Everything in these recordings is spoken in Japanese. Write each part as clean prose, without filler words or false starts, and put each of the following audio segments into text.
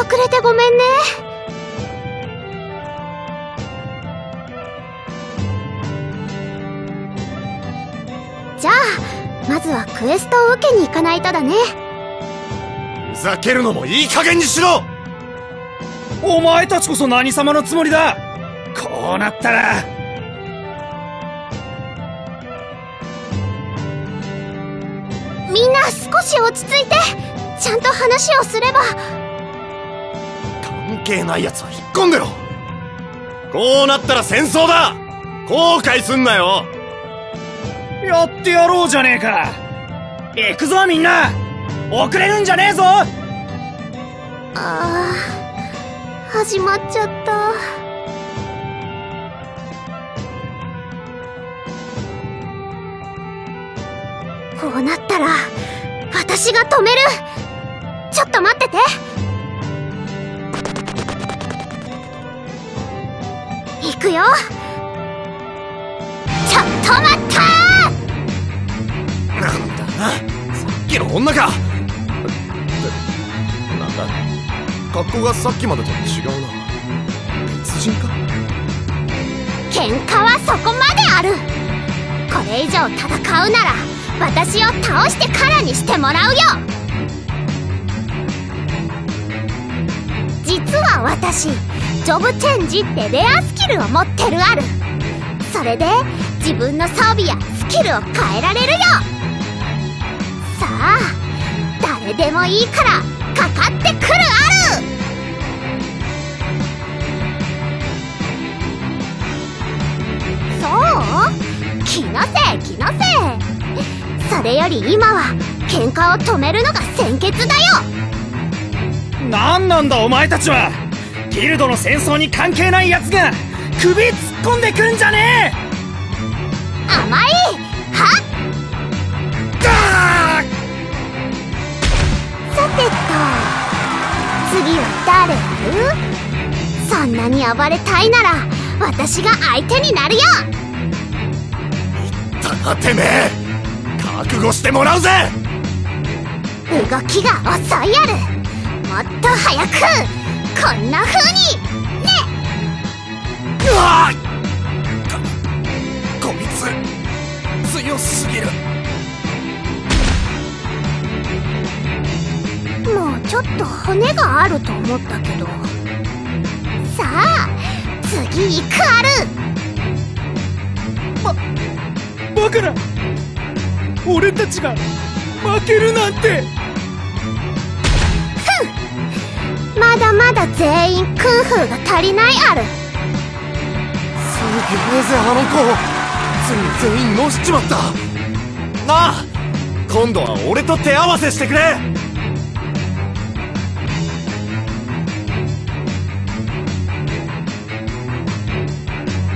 遅れてごめんね。じゃあまずはクエストを受けに行かないとだね。ふざけるのもいい加減にしろ。お前たちこそ何様のつもりだ。こうなったらみんな少し落ち着いてちゃんと話をすれば。関係ないやつは引っ込んでろ。こうなったら戦争だ。後悔すんなよ。やってやろうじゃねえか。行くぞみんな。遅れるんじゃねえぞ。ああ始まっちゃった。こうなったら私が止める。ちょっと待ってて。行くよ。ちょっと待ったー。なんだな、さっきの女か。なんだ格好がさっきまでと違うな。別人か。喧嘩はそこまである。これ以上戦うなら私を倒してからにしてもらうよ。実は私ジョブチェンジってレアスキルを持ってるある。それで自分の装備やスキルを変えられるよ。さあ誰でもいいからかかってくるある。そう？気のせい気のせい。それより今は喧嘩を止めるのが先決だよ。何なんだお前たちは。ギルドの戦争に関係ないやつが首突っ込んでくるんじゃねえ。甘いはっだー。さてと次は誰やる？そんなに暴れたいなら私が相手になるよ。いったなてめえ。覚悟してもらうぜ。動きが遅いやる。もっと早くこんな風にね。うわっこいつ強すぎる。もうちょっと骨があると思ったけど。さあ次行くある。バカな。俺たちが負けるなんて。ふん。まだまだ全員クンフーが足りないある。すげえぜあの子。全員のしちまったなあ。今度は俺と手合わせしてくれ。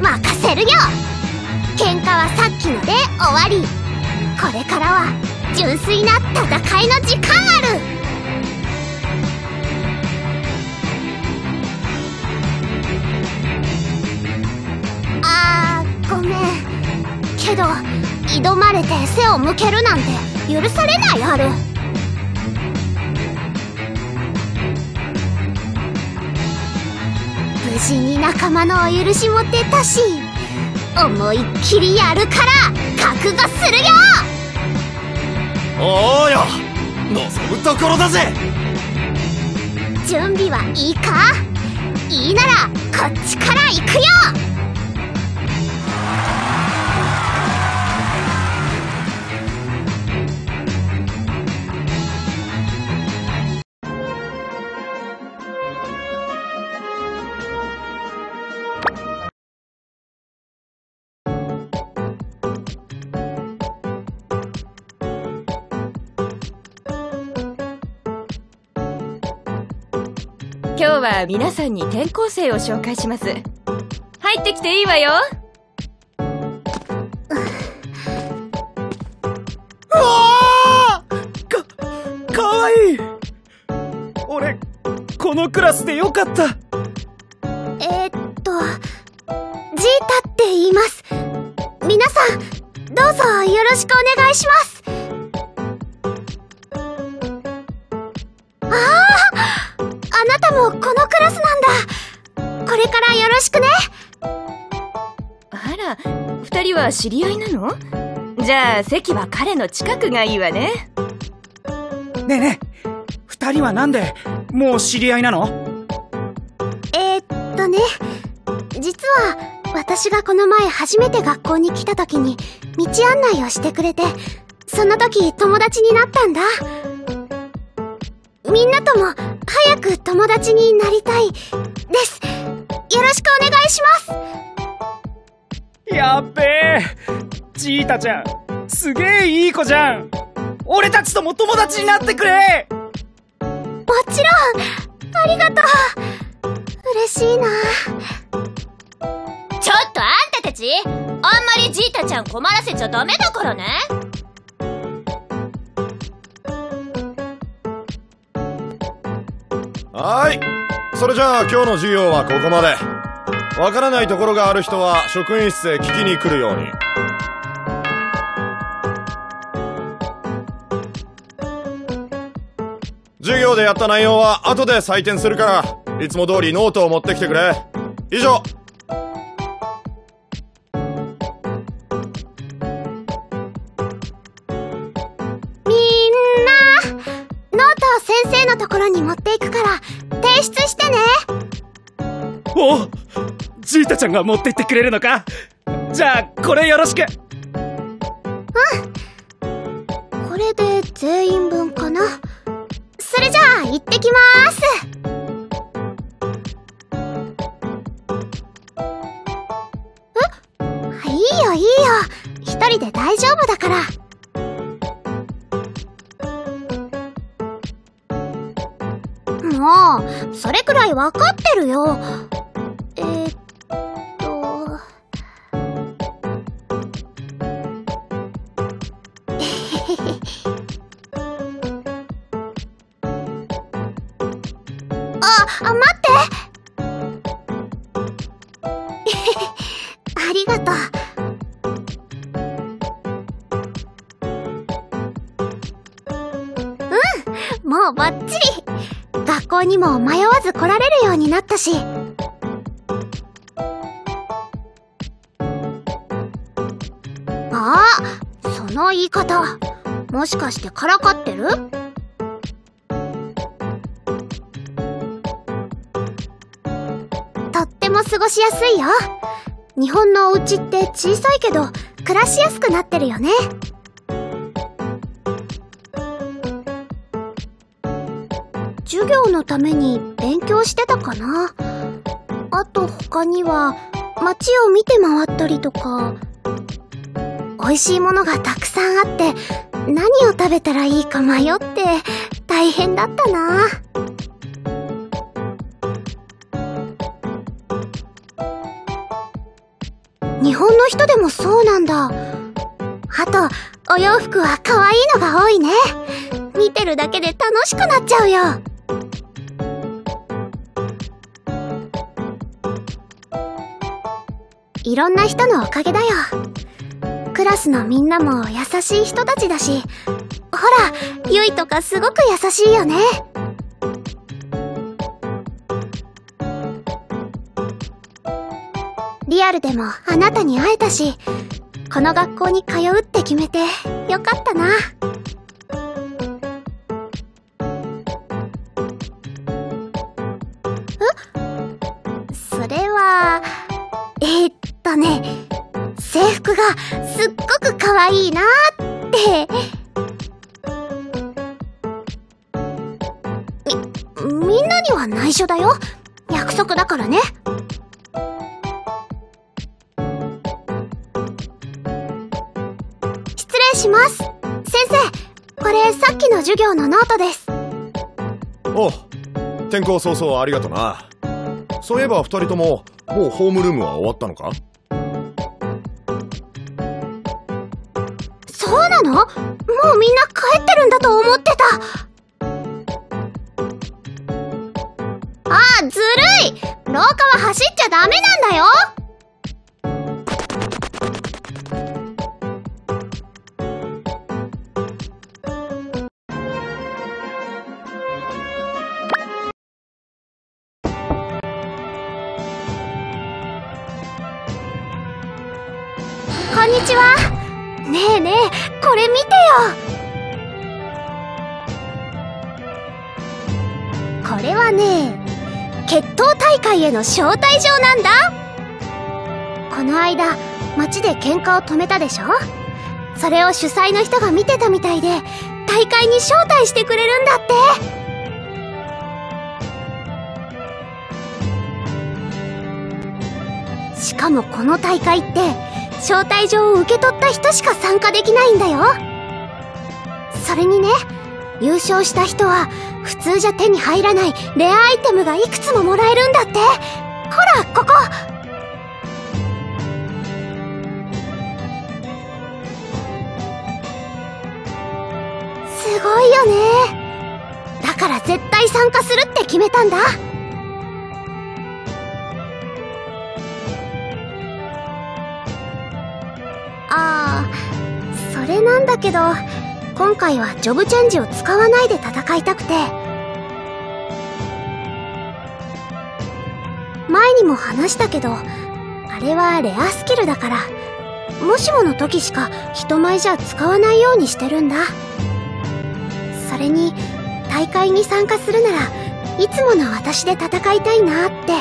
任せるよ。喧嘩はさっきので終わり。これからは純粋な戦いの時間ある。あーごめんけど挑まれて背を向けるなんて許されないある。無事に仲間のお許しも出たし思いっきりやるから覚悟するよ。おおよ望むところだぜ。準備はいいか。いいならこっちから行くよ。今日は皆さんに転校生を紹介します。入ってきていいわよ。うわー！かわいい。俺このクラスでよかった。ジータって言います。皆さんどうぞよろしくお願いします。あなたたもこのクラスなんだ。これからよろしくね。あら、二人は知り合いなの？じゃあ席は彼の近くがいいわね。ねえねえ、二人はなんでもう知り合いなの？ね、実は私がこの前初めて学校に来た時に道案内をしてくれて、その時友達になったんだ。みんなとも早く友達になりたいです。よろしくお願いします。やっべえ、ジータちゃんすげえいい子じゃん。俺たちとも友達になってくれ。もちろん、ありがとう。嬉しいな。ちょっとあんたたち、あんまりジータちゃん困らせちゃダメだからね。はい、それじゃあ今日の授業はここまで。わからないところがある人は職員室へ聞きに来るように。授業でやった内容は後で採点するから、いつも通りノートを持ってきてくれ。以上。みんな、ノートを先生のところに持っていくから提出してね。お、ジータちゃんが持って行ってくれるのか。じゃあこれよろしく。うん、これで全員分かな。それじゃあ行ってきます。いいよ、一人で大丈夫だから。もうそれくらい分かってるよ。あ、待ってありがとう。もうバッチリ。学校にも迷わず来られるようになったし。ああ、その言い方、もしかしてからかってる？とっても過ごしやすいよ。日本のお家って小さいけど暮らしやすくなってるよね。授業のために勉強してたかな。あと他には街を見て回ったりとか。美味しいものがたくさんあって、何を食べたらいいか迷って大変だったな。日本の人でもそうなんだ。あとお洋服は可愛いのが多いね。見てるだけで楽しくなっちゃうよ。いろんな人のおかげだよ。クラスのみんなも優しい人たちだし、ほら、ゆいとかすごく優しいよね。リアルでもあなたに会えたし、この学校に通うって決めてよかったな。それは、制服がすっごくかわいいなーって。みんなには内緒だよ。約束だからね。失礼します。先生、これさっきの授業のノートです。おう、転校早々ありがとな。そういえば二人とも、もうホームルームは終わったのか？そうなの？もうみんな帰ってるんだと思ってた。ああ、ずるい！廊下は走っちゃダメなんだよ。んにちは。ねえねえ、これ見てよ。これはね、決闘大会への招待状なんだ。この間街で喧嘩を止めたでしょ。それを主催の人が見てたみたいで、大会に招待してくれるんだって。しかもこの大会って招待状を受け取った人しか参加できないんだよ。それにね、優勝した人は普通じゃ手に入らないレアアイテムがいくつももらえるんだって。ほらここ。すごいよね。だから絶対参加するって決めたんだ。ああ、それなんだけど、今回はジョブチェンジを使わないで戦いたくて。前にも話したけど、あれはレアスキルだから、もしもの時しか人前じゃ使わないようにしてるんだ。それに大会に参加するならいつもの私で戦いたいなって。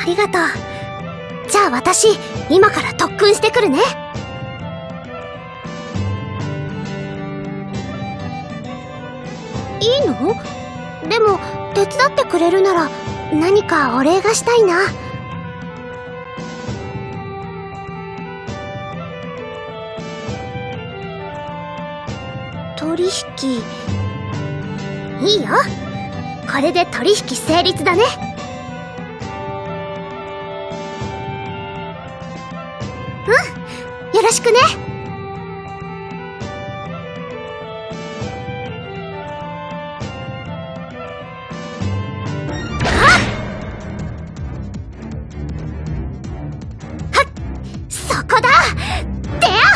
ありがとう。じゃあ私今から特訓してくるね。いいの？でも手伝ってくれるなら何かお礼がしたいな。取引いいよ。これで取引成立だね。よろしくね。あっ、はっ、そこだ。でやっ、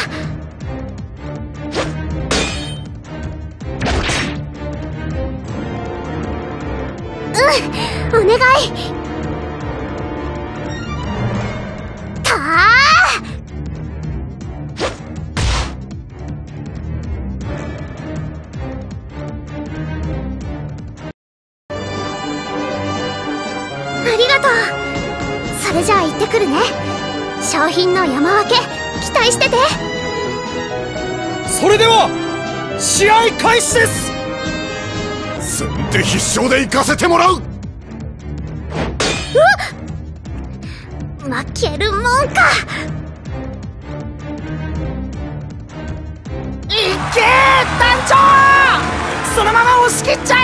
うん、お願い。それじゃあ行ってくるね。商品の山分け期待してて。それでは試合開始です。積んで必勝で行かせてもらう。うわっ、負けるもんか。いけー、団長。そのまま押し切っちゃえ。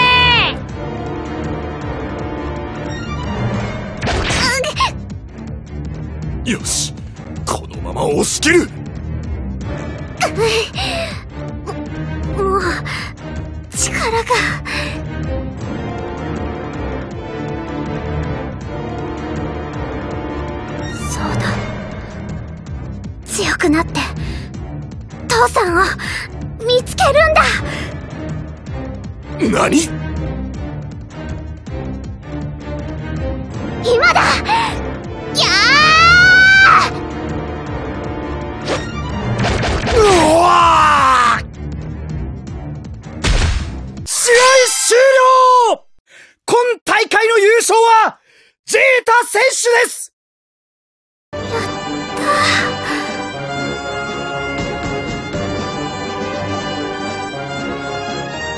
よし、このまま押し切る。もう力が。そうだ、強くなって父さんを見つけるんだ。何？今だ。やあ、優勝はジータ選手です。やったー。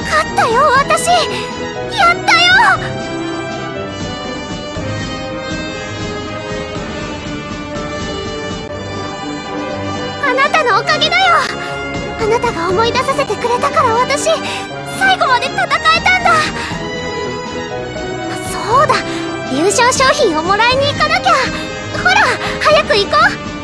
勝ったよ、私。やったよ。あなたのおかげだよ。あなたが思い出させてくれたから、私最後まで戦えたんだ。そうだ、優勝賞品をもらいに行かなきゃ。ほら、早く行こう。